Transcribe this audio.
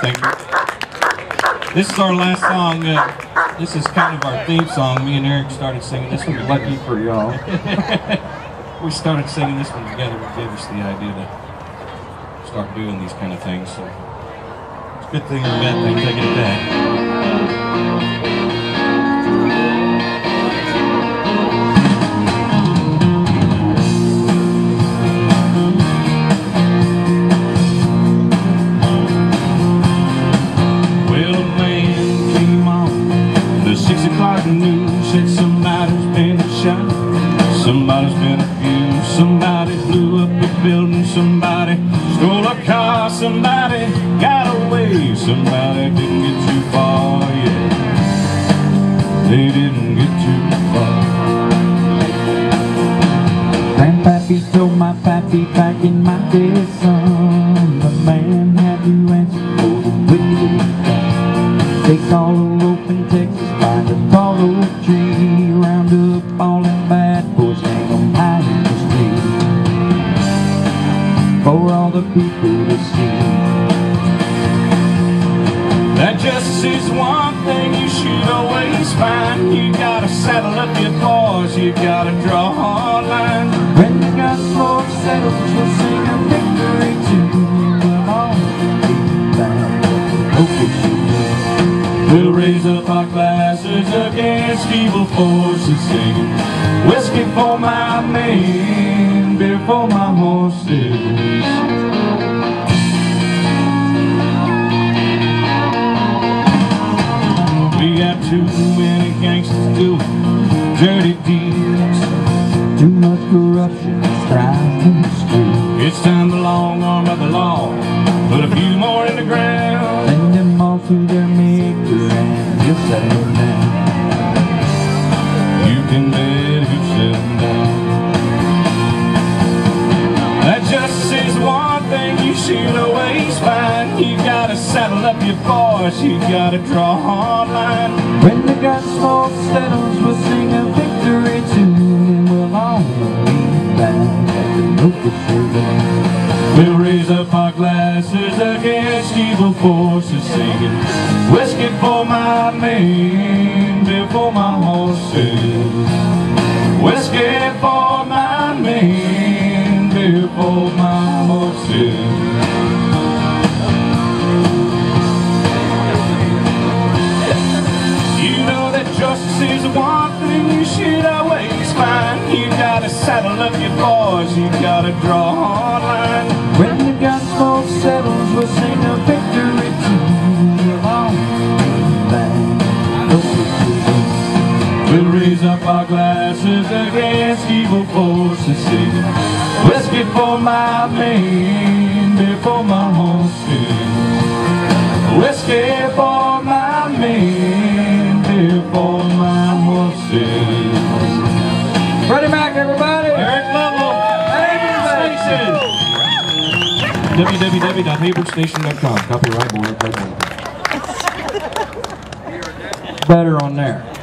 Thank you. This is our last song. This is kind of our theme song. Me and Eric started singing this one. Lucky for y'all. We started singing this one together, which gave us the idea to start doing these kind of things. So it's a good thing and a bad thing. Take it back. Somebody's been abused, somebody blew up a building, somebody stole a car, somebody got away, somebody didn't get too far, yeah, they didn't get too far. Grandpappy told my pappy back in my day, son, the man had to answer for the wicked guy. They call a rope in Texas by the follow tree, round up all them bad boys, hang them out in the street for all the people to see. That justice is one thing you should always find. You gotta saddle up your cause, you gotta draw a hard line. When the gospel settles, you'll sing a victory tune. Come on, keep down. We'll raise up our classes against evil forces, singing whiskey for my men, beer for my horses. We got too many gangsters doing dirty deeds, too much corruption strife in the street. It's time the long arm of the law put a few more in the ground, send them all to their maker and he'll settle them down. You can let him settle down. That justice is one thing you should always find. You gotta saddle up your voice, you gotta draw a hard line. When the gospel settles, we'll sing a victory tune, and we'll all be bound at the local show. We'll raise up our glasses against evil forces, singing whiskey for my men, beer for my horses. Whiskey for my men, beer for my horses. Justice is one thing you should always find. You gotta saddle up your boys, you gotta draw a hard line. When the gospel settles, we'll sing a victory tune. We'll raise up our glasses against evil forces, singing whiskey for my men, beer for my horses. Whiskey for my men, for my horses. Freddie Mac, everybody. Eric Lovell. www.HaywardStation.com. Copyright. Better on there.